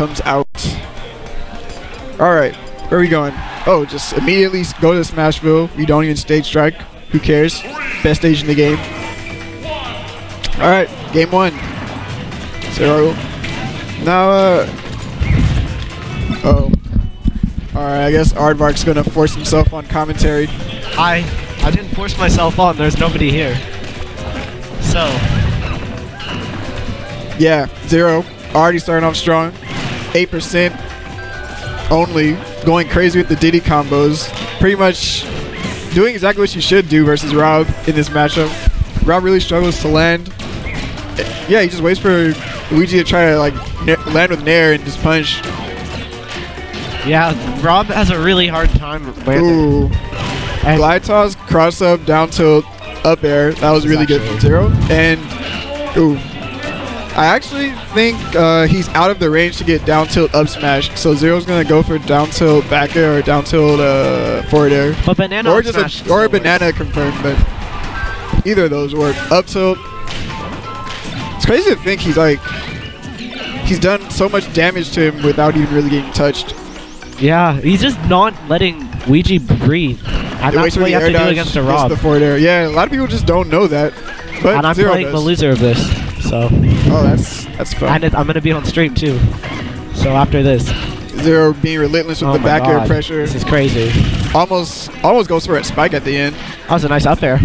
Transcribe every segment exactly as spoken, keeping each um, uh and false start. comes out. Alright, where are we going? Oh, just immediately go to Smashville. We don't even stage strike. Who cares? Best stage in the game. Alright, game one. Zero. Now, uh... oh. Alright, I guess Aardvark's gonna force himself on commentary. I... I didn't force myself on. There's nobody here. So... yeah, Zero. Already starting off strong. eight percent only. Going crazy with the Diddy combos. Pretty much doing exactly what you should do versus Rob in this matchup. Rob really struggles to land. Yeah, he just waits for Luigi to try to like land with Nair and just punch. Yeah, Rob has a really hard time landing. Ooh. And glide toss, cross up, down tilt, up air. That was really good from Zero. And ooh, I actually think uh, he's out of the range to get down tilt up smash. So Zero's gonna go for down tilt back air or down tilt uh, forward air. But banana or just smash a, or a banana works. Confirmed, but either of those work. Up tilt. It's crazy to think he's like, he's done so much damage to him without even really getting touched. Yeah, he's just not letting WiiGi breathe. And that's what you have to do against a Rob. The forward air. Yeah, a lot of people just don't know that. But and I'm Zero playing does. the loser of this, so. Oh, that's that's fun. And it, I'm gonna be on stream too. So after this, Zero being relentless with oh the back God. air pressure. This is crazy. Almost, almost goes for a spike at the end. That was a nice up air.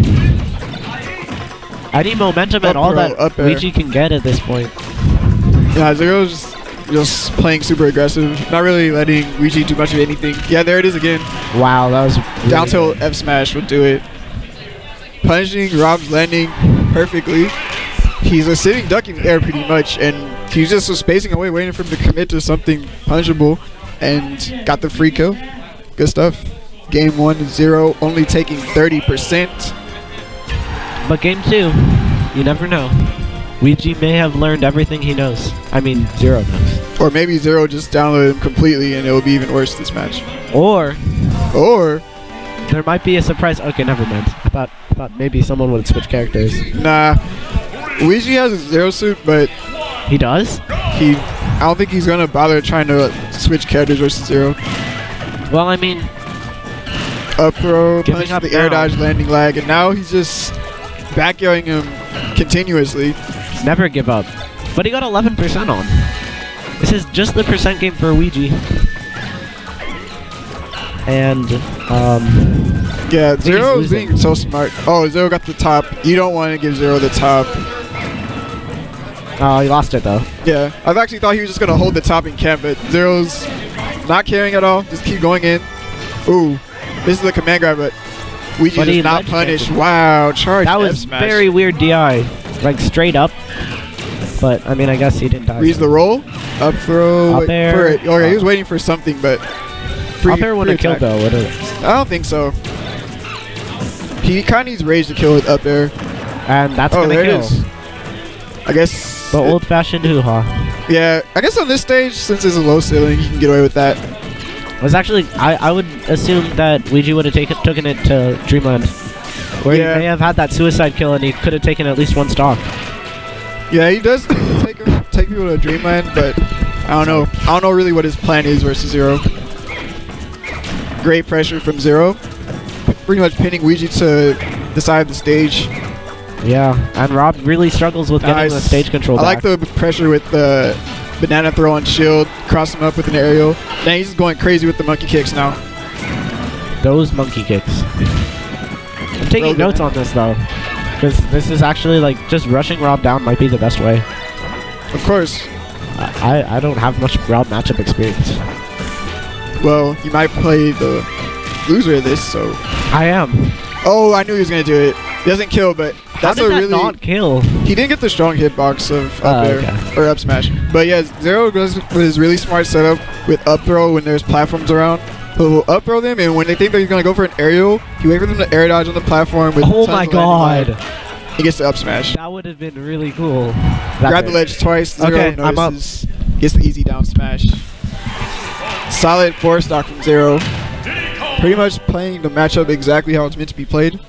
Any momentum at all that WiiGi can get at this point. Yeah, Zero's just, just playing super aggressive. Not really letting WiiGi do much of anything. Yeah, there it is again. Wow, that was really down tilt F smash would do it. Punishing Rob's landing perfectly. He's a sitting duck in the air pretty much, and he's just spacing away, waiting for him to commit to something punishable, and got the free kill. Good stuff. Game one, Zero only taking thirty percent. But game two, you never know. WiiGi may have learned everything he knows. I mean, Zero knows. Or maybe Zero just downloaded him completely and it will be even worse this match. Or... Or... there might be a surprise. Okay, never mind. I thought, thought maybe someone would switch characters. Nah. WiiGi has a Zero suit, but... he does? He... I don't think he's gonna bother trying to uh, switch characters versus Zero. Well, I mean... up throw, punch, up the down. air dodge, landing lag, and now he's just... back airing him continuously. Never give up. But he got eleven percent on. This is just the percent game for WiiGi. And, um... yeah, Zero is being so smart. Oh, Zero got the top. You don't want to give Zero the top. Oh, he lost it, though. Yeah. I've actually thought he was just going to hold the top in camp, but Zero's not caring at all. Just keep going in. Ooh. This is the command grab, but... WiiGi did not punish. Wow, charge. That was very weird D I. Like straight up. But I mean, I guess he didn't die. Reads the roll. Up throw. Up air. For it. Okay, he was waiting for something, but. Free, up air would have killed though, wouldn't it? I don't think so. He kind of needs rage to kill with up air. And that's oh, gonna kill. Is. I guess. The old-fashioned hoo-ha. Yeah, I guess on this stage, since it's a low ceiling, you can get away with that. Was actually I, I would assume that WiiGi would have taken taken it to Dreamland, where yeah. he may have had that suicide kill and he could have taken at least one stock. Yeah, he does take take people to Dreamland, but I don't know. I don't know really what his plan is versus Zero. Great pressure from Zero, pretty much pinning WiiGi to the side of the stage. Yeah, and Rob really struggles with nice. getting the stage control. I back. like the pressure with the. Banana throw on shield, cross him up with an aerial. Now he's going crazy with the monkey kicks now. Those monkey kicks. I'm taking Rogan. notes on this though, because this is actually like just rushing Rob down might be the best way. Of course. I, I don't have much Rob matchup experience. Well, you might play the loser of this, so. I am. Oh, I knew he was gonna do it. He doesn't kill, but that's How did a that really not kill. He didn't get the strong hitbox of up uh, air okay. or up smash. But yeah, Zero goes with his really smart setup with up throw when there's platforms around. He'll up throw them, and when they think they're gonna go for an aerial, he waits for them to air dodge on the platform. With oh my god! He gets the up smash. That would have been really cool. That Grab bit. the ledge twice. Zero okay, notices. I'm up. Gets the easy down smash. Solid four stock from Zero. Pretty much playing the matchup exactly how it's meant to be played.